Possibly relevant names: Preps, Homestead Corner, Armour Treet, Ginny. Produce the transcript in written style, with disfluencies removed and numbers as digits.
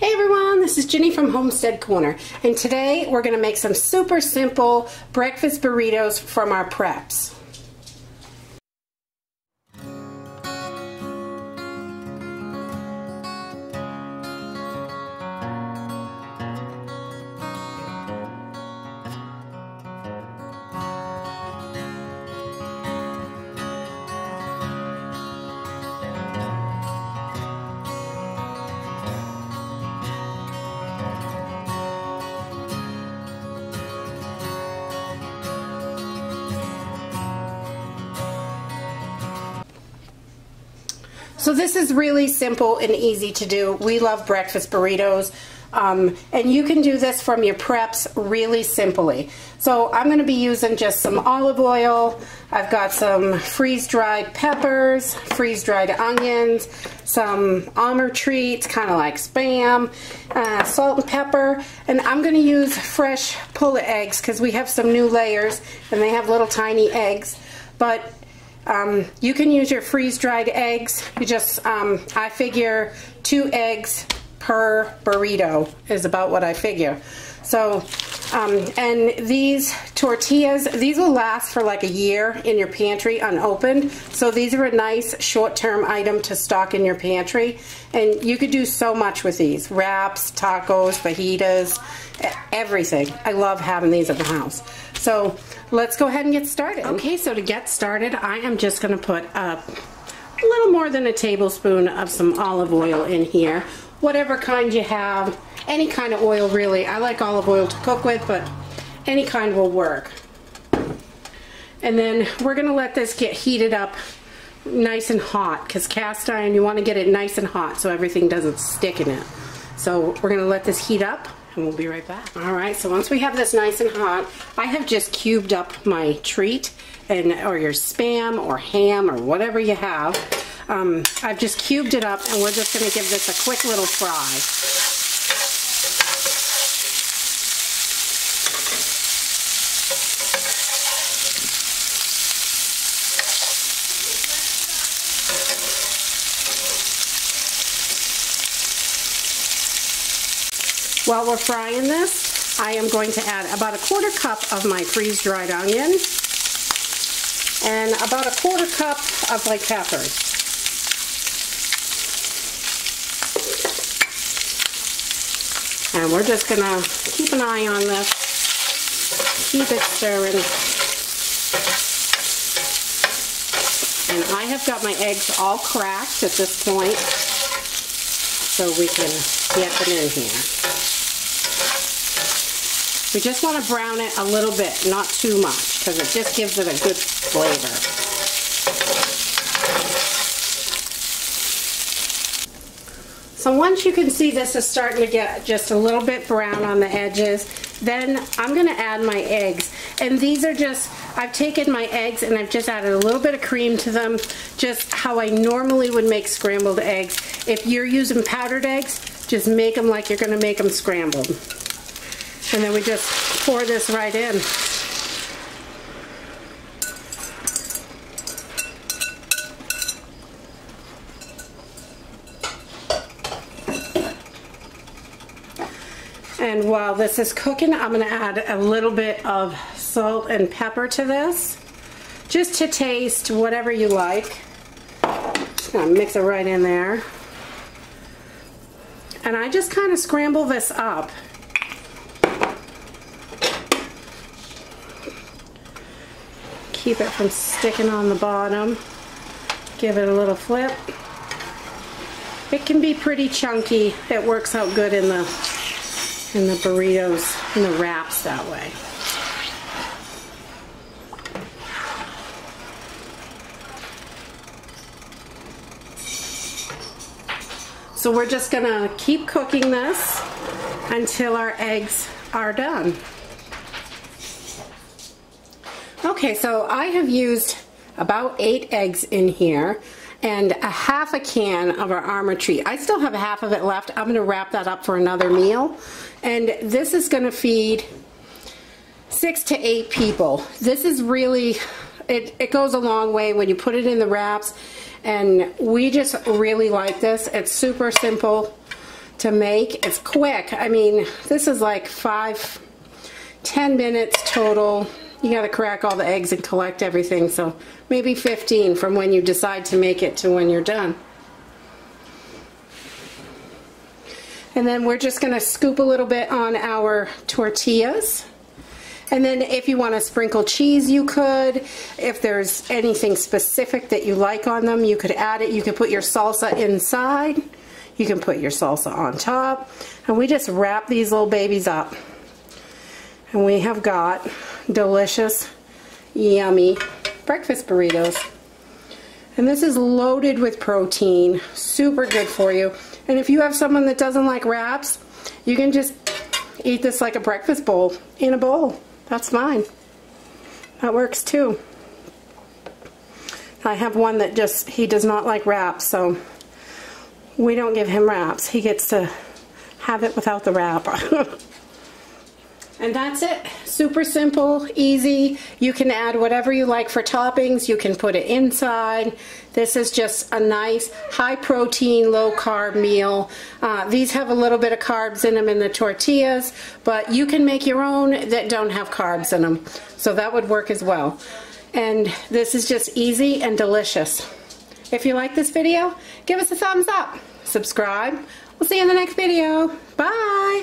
Hey everyone, this is Ginny from Homestead Corner, and today we're going to make some super simple breakfast burritos from our preps. So this is really simple and easy to do. We love breakfast burritos, and you can do this from your preps really simply. So I'm going to be using just some olive oil. I've got some freeze-dried peppers, freeze-dried onions, some Armour Treet, kind of like Spam, salt and pepper, and I'm going to use fresh poached eggs because we have some new layers and they have little tiny eggs, but you can use your freeze-dried eggs. You just, I figure 2 eggs per burrito is about what I figure. So, and these tortillas, these will last for like a year in your pantry unopened. So these are a nice short-term item to stock in your pantry. And you could do so much with these. Wraps, tacos, fajitas, everything. I love having these at the house. So let's go ahead and get started. Okay, so to get started, I am just going to put up a little more than a tablespoon of some olive oil in here. Whatever kind you have, any kind of oil really. I like olive oil to cook with, but any kind will work. And then we're going to let this get heated up nice and hot, because cast iron, you want to get it nice and hot so everything doesn't stick in it. So we're going to let this heat up. And we'll be right back. Alright, so once we have this nice and hot, I have just cubed up my treat, or your Spam or ham or whatever you have. I've just cubed it up, and we're just going to give this a quick little fry. While we're frying this, I am going to add about 1/4 cup of my freeze-dried onion and about 1/4 cup of my peppers. And we're just going to keep an eye on this, keep it stirring. And I have got my eggs all cracked at this point, so we can get them in here. We just want to brown it a little bit, not too much, because it just gives it a good flavor. So once you can see this is starting to get just a little bit brown on the edges, then I'm going to add my eggs. And these are just, I've taken my eggs and I've just added a little bit of cream to them, just how I normally would make scrambled eggs. If you're using powdered eggs, just make them like you're going to make them scrambled. And then we just pour this right in. And while this is cooking, I'm going to add a little bit of salt and pepper to this, just to taste, whatever you like. Just going to mix it right in there. And I just kind of scramble this up. Keep it from sticking on the bottom. Give it a little flip. It can be pretty chunky. It works out good in the burritos, in the wraps that way. So we're just gonna keep cooking this until our eggs are done. Okay, so I have used about 8 eggs in here and 1/2 can of our Armour Treet. I still have 1/2 of it left. I'm going to wrap that up for another meal. And this is going to feed 6 to 8 people. This is really, it goes a long way when you put it in the wraps. And we just really like this. It's super simple to make. It's quick. I mean, this is like 5-10 minutes total. You got to crack all the eggs and collect everything, so maybe 15 from when you decide to make it to when you're done. And then we're just going to scoop a little bit on our tortillas. And then if you want to sprinkle cheese, you could. If there's anything specific that you like on them, you could add it. You could put your salsa inside. You can put your salsa on top. And we just wrap these little babies up. And we have got delicious, yummy breakfast burritos. And this is loaded with protein, super good for you. And if you have someone that doesn't like wraps, you can just eat this like a breakfast bowl in a bowl. That's mine. That works too. I have one that just, he does not like wraps, so we don't give him wraps. He gets to have it without the wrap. And that's it. Super simple, easy. You can add whatever you like for toppings. You can put it inside. This is just a nice high protein, low carb meal. These have a little bit of carbs in them in the tortillas, but you can make your own that don't have carbs in them. So that would work as well. And this is just easy and delicious. If you like this video, give us a thumbs up. Subscribe. We'll see you in the next video. Bye.